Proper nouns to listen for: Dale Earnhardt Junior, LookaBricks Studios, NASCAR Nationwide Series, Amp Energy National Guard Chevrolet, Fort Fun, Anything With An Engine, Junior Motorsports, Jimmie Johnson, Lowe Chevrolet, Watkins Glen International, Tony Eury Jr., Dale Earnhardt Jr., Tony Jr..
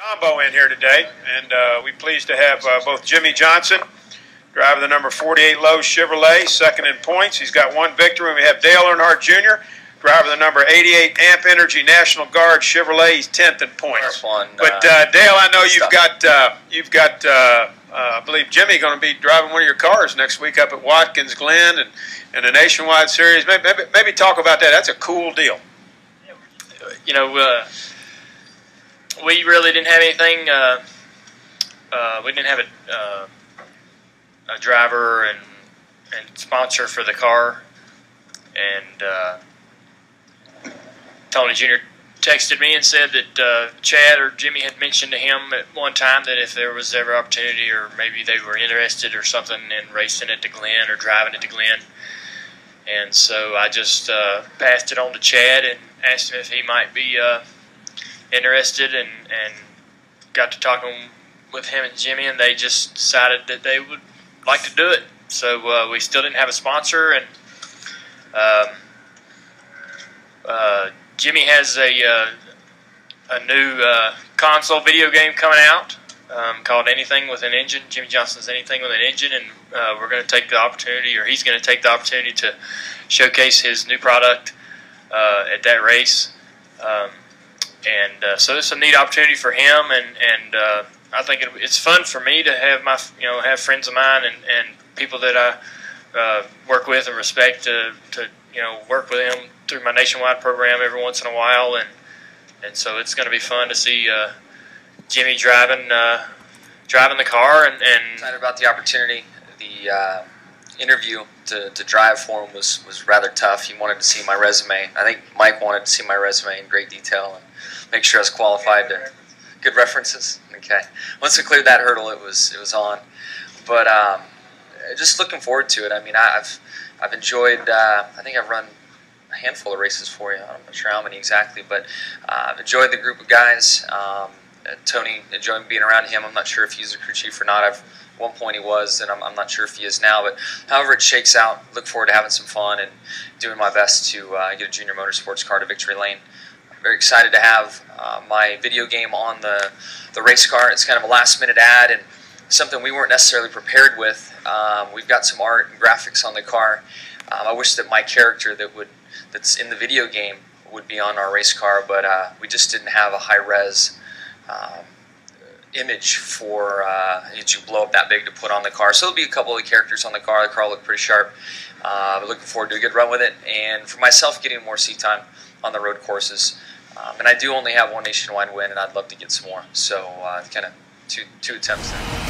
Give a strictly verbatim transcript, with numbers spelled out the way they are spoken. Combo in here today, and uh, we're pleased to have uh, both Jimmie Johnson, driver the number forty-eight Lowe Chevrolet, second in points. He's got one victory. And we have Dale Earnhardt Junior, driver the number eighty-eight Amp Energy National Guard Chevrolet. He's tenth in points. Fun, but uh, uh, Dale, I know you've got, uh, you've got uh, uh, I believe Jimmie going to be driving one of your cars next week up at Watkins Glen and in a Nationwide Series. Maybe, maybe, maybe talk about that. That's a cool deal. You know. Uh, We really didn't have anything. Uh, uh, we didn't have a, uh, a driver and, and sponsor for the car. And uh, Tony Junior texted me and said that uh, Chad or Jimmie had mentioned to him at one time that if there was ever opportunity or maybe they were interested or something in racing at the Glen or driving at the Glen. And so I just uh, passed it on to Chad and asked him if he might be Uh, interested and, and got to talking with him and Jimmie, and they just decided that they would like to do it. So uh, we still didn't have a sponsor, and um, uh, Jimmie has a uh, a new uh, console video game coming out um, called Anything with an Engine. Jimmie Johnson's Anything with an Engine, and uh, we're going to take the opportunity, or he's going to take the opportunity to showcase his new product uh, at that race. Um, And uh, so it's a neat opportunity for him, and and uh, I think it, it's fun for me to have my you know have friends of mine and, and people that I uh, work with and respect to to you know work with them through my Nationwide program every once in a while, and and so it's going to be fun to see uh, Jimmie driving uh, driving the car and, and excited about the opportunity. The uh, interview to to drive for him was was rather tough. He wanted to see my resume. I think Mike wanted to see my resume in great detail and make sure I was qualified to good references. Okay, once we cleared that hurdle, it was it was on. But um, just looking forward to it. I mean, I've I've enjoyed. Uh, I think I've run a handful of races for you. I'm not sure how many exactly, but uh, I've enjoyed the group of guys. Um, Tony, enjoying being around him. I'm not sure if he's a crew chief or not. I've at one point he was, and I'm, I'm not sure if he is now. But however it shakes out, look forward to having some fun and doing my best to uh, get a Junior Motorsports car to victory lane. Very excited to have uh, my video game on the, the race car. It's kind of a last-minute ad and something we weren't necessarily prepared with. Um, we've got some art and graphics on the car. Um, I wish that my character that would that's in the video game would be on our race car, but uh, we just didn't have a high-res um, image for uh, it you blow up that big to put on the car. So there'll be a couple of characters on the car. The car will look pretty sharp. Uh, looking forward to a good run with it, and for myself, getting more seat time on the road courses. Um, and I do only have one nationwide win, and I'd love to get some more. So uh, kind of two, two attempts there.